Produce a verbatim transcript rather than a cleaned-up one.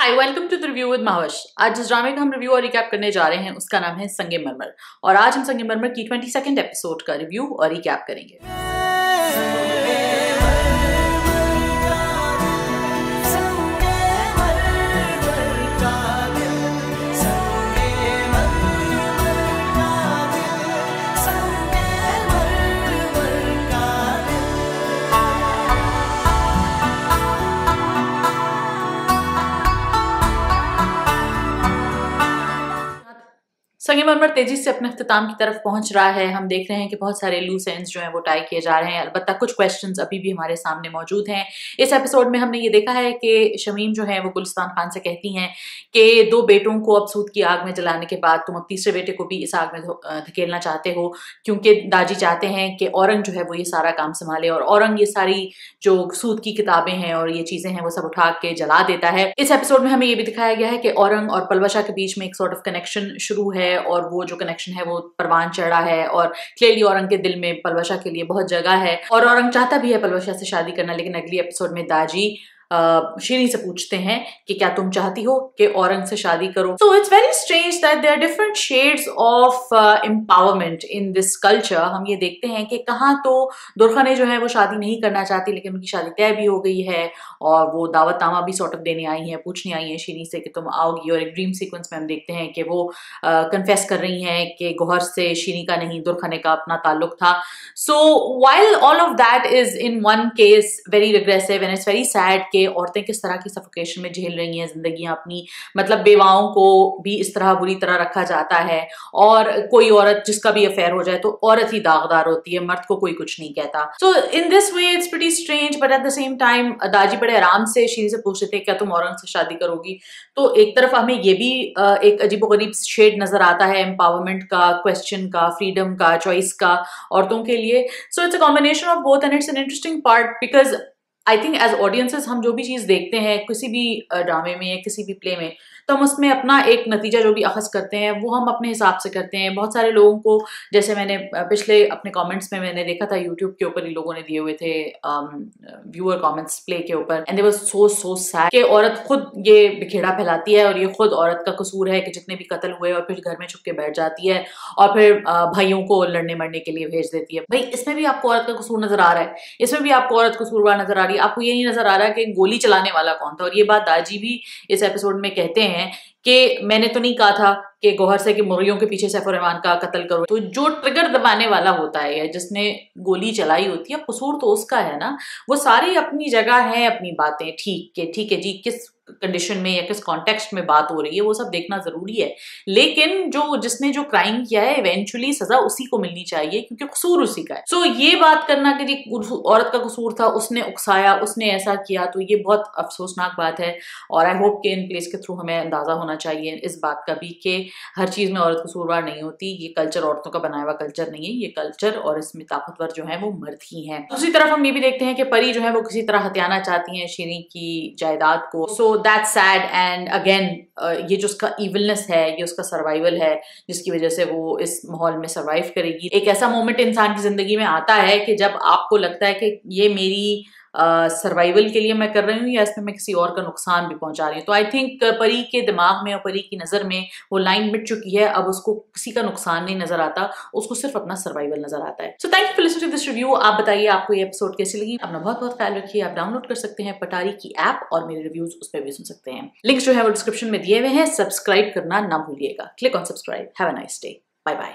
Hi welcome to the review with Mahawash. आज जिस ड्रामे का हम रिव्यू और रिकैप करने जा रहे हैं उसका नाम है संगे मर्मर, और आज हम संगे मर्मर की ट्वेंटी सेकेंड एपिसोड का रिव्यू और रिकैप करेंगे। संगे मर्मर तेजी से अपने अख्ताम की तरफ पहुंच रहा है। हम देख रहे हैं कि बहुत सारे लूज एंड्स जो हैं वो टाई किए जा रहे हैं, अलबत्ता कुछ क्वेश्चंस अभी भी हमारे सामने मौजूद हैं। इस एपिसोड में हमने ये देखा है कि शमीम जो है वो गुलस्तान खान से कहती हैं कि दो बेटों को अब सूद की आग में जलाने के बाद तुम अब तीसरे बेटे को भी इस आग में धकेलना चाहते हो, क्योंकि दाजी चाहते हैं कि औरंग जो है वो ये सारा काम संभाले। और औरंग ये सारी जो सूद की किताबें हैं और ये चीज़ें हैं वो सब उठा के जला देता है। इस एपिसोड में हमें ये भी दिखाया गया है कि औरंग और पलवाशा के बीच में एक सॉर्ट ऑफ कनेक्शन शुरू है, और वो जो कनेक्शन है वो परवान चढ़ा है, और क्लियरली औरंग के दिल में पलवाशा के लिए बहुत जगह है और औरंग चाहता भी है पलवाशा से शादी करना। लेकिन अगली एपिसोड में दाजी शीरी से पूछते हैं कि क्या तुम चाहती हो कि औरंग से शादी करो। So it's very strange that there are different shades of empowerment in this culture. हम ये देखते हैं कि कहाँ तो दुरखने जो है वो शादी नहीं करना चाहती, लेकिन उनकी शादी तय भी हो गई है और वो दावतनामा भी सॉर्ट ऑफ देने आई हैं, पूछने आई हैं शीरी से कि तुम आओगी। और एक ड्रीम सीक्वेंस में हम देखते हैं कि वो कन्फेस uh, कर रही हैं कि गौहर से शीरी का नहीं दुरखने का अपना ताल्लुक था। So while all of that is in one case very regressive and it's very sad कि औरतें किस तरह की सफोकेशन में झेल रही हैं जिंदगियां अपनी, मतलब बेवाओं को भी इस तरह बुरी तरह रखा जाता है। और कोई औरत जिसका भी अफेयर हो जाए तो औरत ही दागदार होती है, मर्द को कोई कुछ नहीं कहता। So in this way it's pretty strange, but at the same time Daji बड़े आराम से शीरी से पूछते थे क्या तुम औरंग से शादी करोगी। तो एक तरफ हमें यह भी एक अजीबोगरीब शेड नजर आता है एम्पावरमेंट का, क्वेश्चन का, फ्रीडम का, चॉइस का औरतों के लिए। So it's a combination of both and it's an interesting part, because I think as audiences हम जो भी चीज़ देखते हैं किसी भी ड्रामे में या किसी भी प्ले में, तो हम उसमें अपना एक नतीजा जो भी अखज़ करते हैं वो हम अपने हिसाब से करते हैं। बहुत सारे लोगों को, जैसे मैंने पिछले अपने कमेंट्स में मैंने देखा था यूट्यूब के ऊपर ही लोगों ने दिए हुए थे व्यूअर कमेंट्स प्ले के ऊपर, and they were so so sad कि औरत खुद ये बिखेड़ा फैलाती है और ये खुद औरत का कसूर है कि जितने भी कत्ल हुए और फिर घर में छुप के बैठ जाती है और फिर भाइयों को लड़ने मरने के लिए भेज देती है। भाई इसमें भी आपको औरत का कसूर नजर आ रहा है, इसमें भी आपको औरत कसूरवार नजर आ रही है, आपको ये नहीं नजर आ रहा है कि गोली चलाने वाला कौन था। और ये बात दाजी भी इस एपिसोड में कहते हैं कि मैंने तो नहीं कहा था कि गौहर से कि मुर्गियों के पीछे सैफुररहमान का कत्ल करो। तो जो ट्रिगर दबाने वाला होता है या जिसने गोली चलाई होती है, कसूर तो उसका है ना। वो सारी अपनी जगह है, अपनी बातें ठीक के ठीक है जी, किस कंडीशन में या किस कॉन्टेक्स्ट में बात हो रही है वो सब देखना जरूरी है, लेकिन जो जिसने जो क्राइम किया है इवेंचुअली सजा उसी को मिलनी चाहिए क्योंकि कसूर उसी का है। सो so, ये बात करना कि जी औरत का कसूर था, उसने उकसाया, उसने ऐसा किया, तो ये बहुत अफसोसनाक बात है। और आई होप कि इन प्लेस के थ्रू हमें अंदाजा होना चाहिए इस बात का भी कि हर चीज़ में औरत कसूरवार नहीं होती। ये कल्चर औरतों का बनाया हुआ कल्चर नहीं है, ये कल्चर और इसमें ताकतवर जो है वो मर्द ही है। दूसरी तरफ हम ये भी देखते हैं कि परी जो है वो किसी तरह हथियाना चाहती है शीरी की जायदाद को। So that's sad and again ये जो उसका इविलनेस है, ये उसका सर्वाइवल है जिसकी वजह से वो इस माहौल में सर्वाइव करेगी। एक ऐसा मोमेंट इंसान की जिंदगी में आता है कि जब आपको लगता है कि ये मेरी सर्वाइवल uh, के लिए मैं कर रही हूँ या इसमें मैं किसी और का नुकसान भी पहुंचा रही हूँ। तो आई थिंक परी के दिमाग में और परी की नज़र में वो लाइन मिट चुकी है, अब उसको किसी का नुकसान नहीं नजर आता, उसको सिर्फ अपना सर्वाइवल नजर आता है। So thank you for listening to this review. आप बताइए आपको ये एपिसोड कैसी लगी। अपना बहुत बहुत ख्याल रखिए। आप डाउनलोड कर सकते हैं पटारी की ऐप और मेरे रिव्यूज उस पर भी सुन सकते हैं। लिंक्स जो है वो डिस्क्रिप्शन में दिए हुए हैं। सब्सक्राइब करना ना भूलिएगा। Click on subscribe. Have a nice day. Bye bye.